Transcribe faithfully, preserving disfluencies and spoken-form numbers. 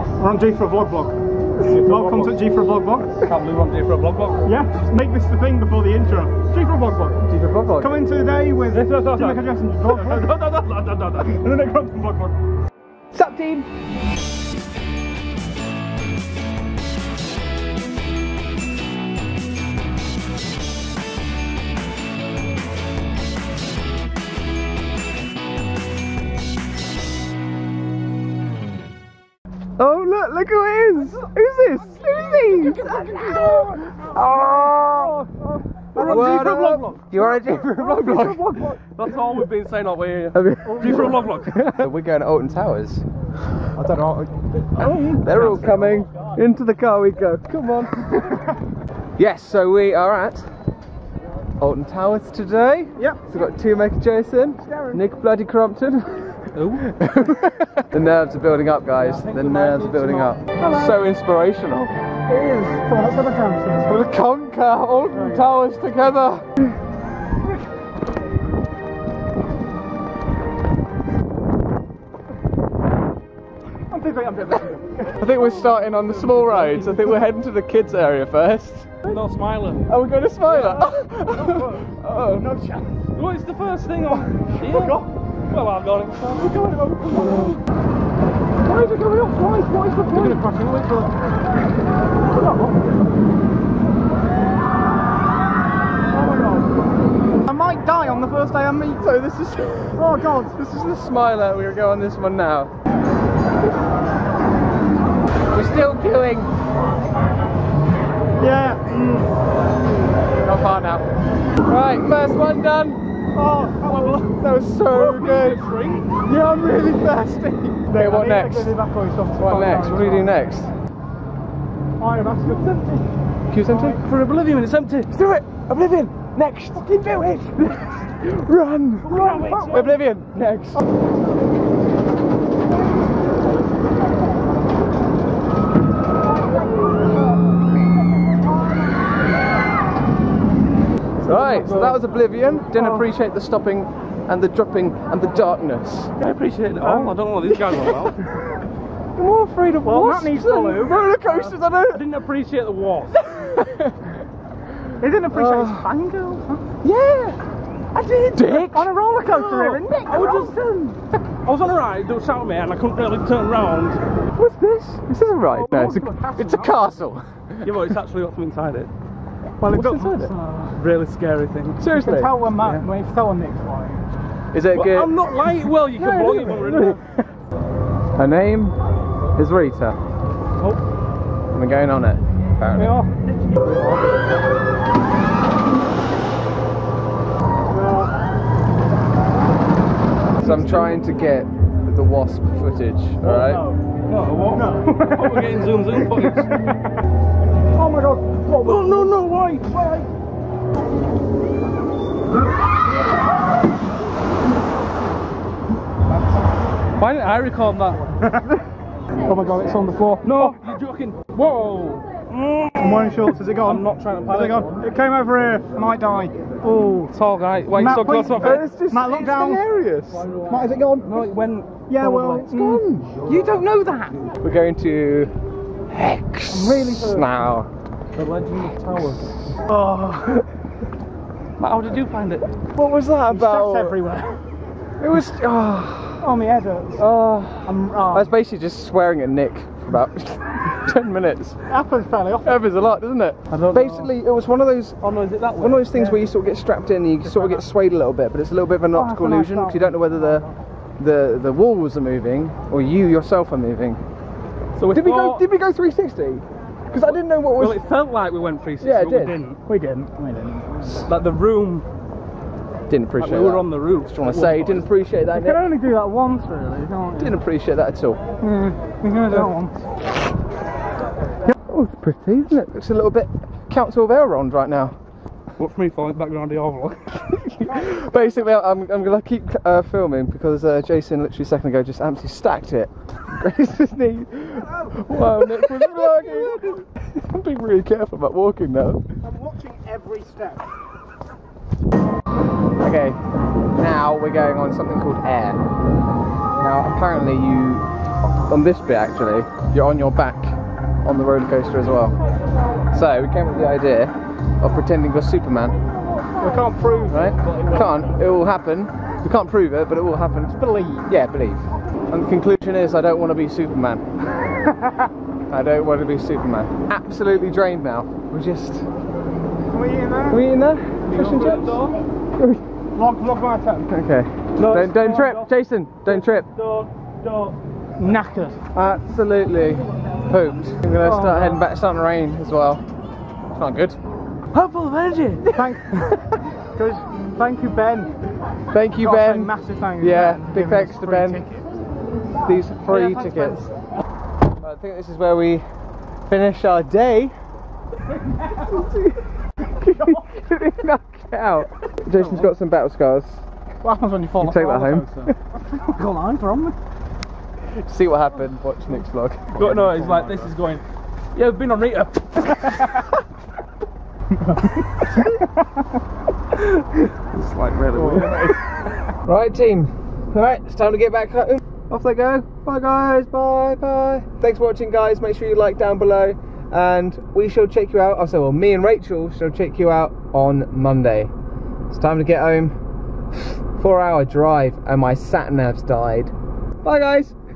We're on G four A Vlog Vlog. Welcome to G four A Vlog Vlog. Can't believe we're on G four A Vlog Vlog. Yeah, make this the thing before the intro. G four A Vlog Vlog. G four A Vlog Vlog. Coming today with TeaMaker Jason Vlog Vlog. No, no, no, no, no, no, no. And the Nick Crompton Vlog Vlog. What's up, team? Oh look, look who it is! Who's this? Who's this? Oh! We're on G four A Vlog Vlog! You're on G four A Vlog Vlog! That's all we've been saying all way here. G four A Vlog Vlog! So we're going to Alton Towers. I don't know. Oh, they're all coming. Into the car we go. Come on. Yes, so we are at Alton Towers today. Yep. So we've got TeaMaker Jason, Nick Bloody Crompton. The nerves are building up, guys. Yeah, the nerves are building up. Hello. So inspirational. It is. Come on, let's have a conversation. We'll conquer Alton oh, yeah. Towers together. I'm busy, I'm busy. I think we're starting on the small roads. I think we're heading to the kids area first. No Smiler. Oh, we're going to Smiler. Yeah, no, oh, no chance. What is the first thing on? Here? Well, I've got it. We're going over. Why is it going off? Why? What is the point? We're going to crash all the way through. Oh my god. I might die on the first day I meet. So this is... Oh god. This is the Smiler. We're going to go on this one now. We're still queuing. Yeah. Mm. Not far now. Right, first one done. Oh, that was so good! Yeah, I'm really thirsty! Okay, what next? What next? What do we do next? I am asking, it's empty! Queue's empty? For Oblivion, it's empty! Let's do it! Oblivion! Next! Fucking do it! Run! Run! Oblivion! Next! Right, so that was Oblivion. Didn't oh. appreciate the stopping and the dropping and the darkness. I appreciate it all. Um, I don't know what these guys are about. I'm more afraid of well, wasps needs to roller coasters. Uh, I don't. I didn't appreciate the wasp. They didn't appreciate uh, his fangirls, huh? Yeah, I did. Dick. On a roller coaster, oh, Nick. I was just. I was on the ride. They were shouting at me, and I couldn't really turn around. What's this? This isn't right. Oh, no, it's a, a castle, it's a castle. Yeah, well, it's actually got something inside it. Well, it's got a really scary thing. Seriously? You can tell when Matt, yeah. you can tell when Nick's lying. Is it well, good? I'm not lying. Well, you can yeah, blog it when we're in there. Her name is Rita. Oh. And we're going on it, apparently. We are. So I'm trying to get the wasp footage, alright? Oh, no, no, what? No. Oh, we're getting zoom zoom footage. Oh my god. Oh, no, no, no, why? Why? Why didn't I record that one? Oh my god, it's on the floor. No, oh, you're joking. Whoa! I'm wearing shorts, is it gone? I'm not trying to pass it. Is it gone? It came over here, I might die. Oh, tall guy. Wait, Matt, so close to my face. Matt, look down. Hilarious. Matt, is it gone? No, it went. Yeah, well, it's mm. gone. You don't know that. We're going to Hex really now. The Legend of Towers. Oh. How did you find it? What was that about? Steps everywhere. It was. Oh, oh my head hurts. Oh. I'm, oh. I was basically just swearing at Nick for about ten minutes. It happens fairly often. It happens a lot, doesn't it? I don't basically, know. It was one of those. Oh no, is it that way? One of those things yeah. where you sort of get strapped in and you just sort of get swayed a little bit, but it's a little bit of an optical oh, illusion because you don't know whether the the the walls are moving or you yourself are moving. So did we go? Did we go three sixty? Because I didn't know what was... Well, it felt like we went three sixty, yeah, it did. We didn't. We didn't. We didn't. Like the room... Didn't appreciate like we that. We were on the roof. Just want to say, didn't appreciate that. You can only do that once, really, don't you? Didn't appreciate that at all. Yeah, we can only do that once. Oh, it's pretty, isn't it? Looks a little bit Council of Elrond right now. Watch me falling back around the oval. Basically, I'm, I'm going to keep uh, filming because uh, Jason literally a second ago just absolutely stacked it. Grazed his knee. Wow, Nick was vlogging. I'm being really careful about walking now. I'm watching every step. Okay, now we're going on something called air. Now, apparently you on this bit actually, you're on your back on the roller coaster as well. So we came up with the idea of pretending you're Superman. We can't prove right? it. Can't. It will happen. We can't prove it, but it will happen. Just believe. Yeah, believe. And the conclusion is, I don't want to be Superman. I don't want to be Superman. Absolutely drained now. We're just. Can we eat in there? Can we eat in there? Fish and chips. Lock, lock my tap. Okay. No, don't don't trip, dog. Jason. Don't trip. Dog, dog. Knackered. Absolutely pooped. I'm gonna oh, start no. heading back. It's starting to rain as well. It's not good. Hopeful of energy. Thank, thank you, Ben. Thank you, Ben. Massive thank you. Yeah, Ben. Big thanks to Ben. Tickets. These free yeah, tickets. Ben. I think this is where we finish our day. knocked out. Jason's got some battle scars. What happens when you fall off? You take that home. Go on from. See what happened. Watch Nick's vlog. Got no. He's like, this is going. Yeah, we've been on Rita. It's like really weird. Right, team. All right, it's time to get back home. Off they go. Bye, guys. Bye, bye. Thanks for watching, guys. Make sure you like down below. And we shall check you out. Oh, so well, me and Rachel shall check you out on Monday. It's time to get home. Four hour drive and my sat nav's died. Bye, guys.